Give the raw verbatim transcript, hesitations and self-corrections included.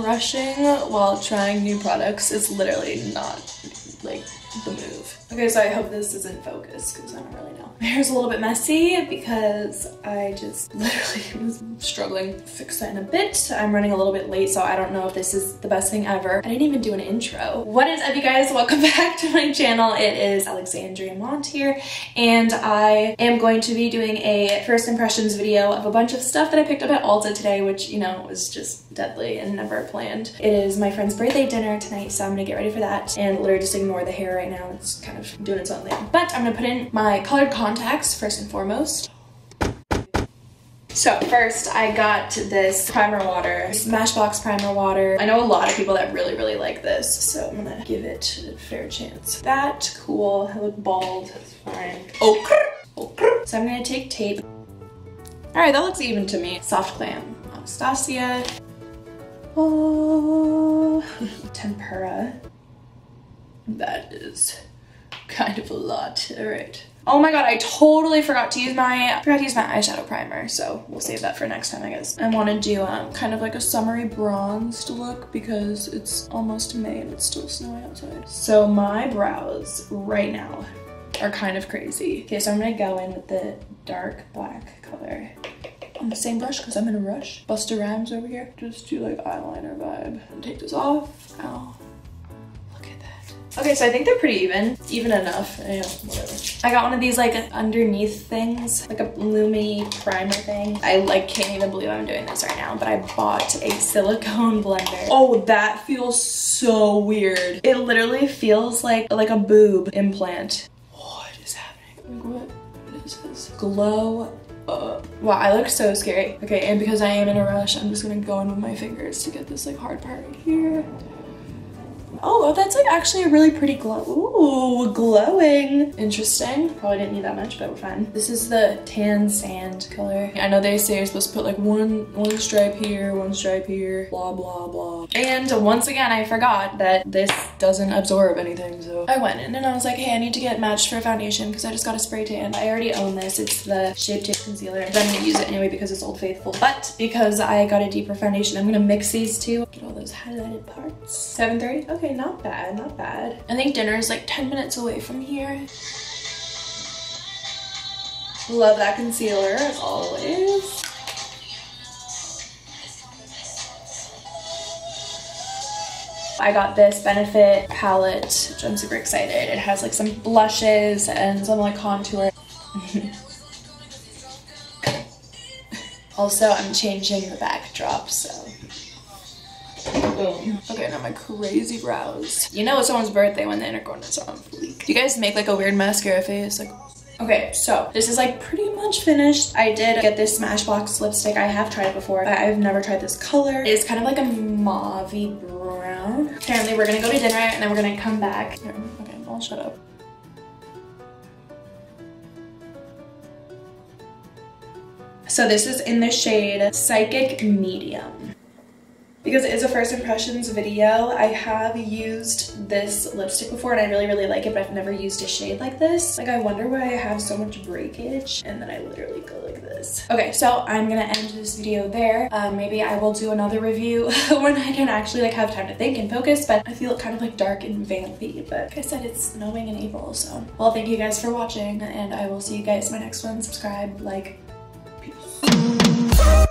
rushing while trying new products is literally not like the move. Okay, so I hope this isn't focused because I don't really know. My hair's a little bit messy because I just literally was struggling to fix that in a bit. I'm running a little bit late, so I don't know if this is the best thing ever. I didn't even do an intro. What is up, you guys? Welcome back to my channel. It is Alexandria Mont here, and I am going to be doing a first impressions video of a bunch of stuff that I picked up at Ulta today, which, you know, was just deadly and never planned. It is my friend's birthday dinner tonight, so I'm gonna get ready for that and literally just ignore the hair right now. It's kind of doing its own thing. But I'm gonna put in my colored contacts first and foremost. So first I got this primer water, Smashbox primer water. I know a lot of people that really, really like this, so I'm gonna give it a fair chance. That, cool, I look bald, it's fine. Okay. Okay. So I'm gonna take tape. All right, that looks even to me. Soft Glam, Anastasia. Oh, Tempera. That is kind of a lot. All right. Oh my god, I totally forgot to use my forgot to use my eyeshadow primer, so we'll save that for next time, I guess. I want to do um kind of like a summery bronzed look because it's almost May and it's still snowing outside. So my brows right now are kind of crazy. Okay, so I'm gonna go in with the dark black color on the same brush because I'm in a rush. Busta Rhymes over here. Just do like eyeliner vibe. And take this off. Ow. Okay, so I think they're pretty even. Even enough. I know, whatever. I got one of these like underneath things, like a Lumi primer thing. I like can't even believe I'm doing this right now, but I bought a silicone blender. Oh, that feels so weird. It literally feels like like a boob implant. What is happening? Like what, what is this? Glow up. Wow, I look so scary. Okay, and because I am in a rush, I'm just gonna go in with my fingers to get this like hard part right here. Oh, that's like actually a really pretty glow. Ooh, glowing. Interesting. Probably didn't need that much, but we're fine. This is the tan sand color. I know they say you're supposed to put like one one stripe here, one stripe here, blah, blah, blah. And once again, I forgot that this doesn't absorb anything, so. I went in and I was like, hey, I need to get matched for foundation because I just got a spray tan. I already own this. It's the Shape Tape concealer. I'm gonna use it anyway because it's Old Faithful. But because I got a deeper foundation, I'm gonna mix these two. Get all those highlighted parts. seven thirty, okay. Not bad, not bad. I think dinner is like ten minutes away from here. Love that concealer as always. I got this Benefit palette, which I'm super excited. It has like some blushes and some like contour. Also, I'm changing the backdrop, so. Boom. Okay, now my crazy brows. You know it's someone's birthday when the inner corner's on fleek. You guys make like a weird mascara face, like. Okay, so this is like pretty much finished. I did get this Smashbox lipstick. I have tried it before, but I've never tried this color. It's kind of like a mauve-y brown. Apparently, we're gonna go to dinner and then we're gonna come back. Here, okay, I'll shut up. So this is in the shade Psychic Medium. Because it is a first impressions video, I have used this lipstick before and I really, really like it, but I've never used a shade like this. Like, I wonder why I have so much breakage and then I literally go like this. Okay, so I'm gonna end this video there. Uh, maybe I will do another review when I can actually like have time to think and focus, but I feel kind of like dark and vampy, but like I said, it's snowing in April, so. Well, thank you guys for watching and I will see you guys in my next one. Subscribe, like, peace.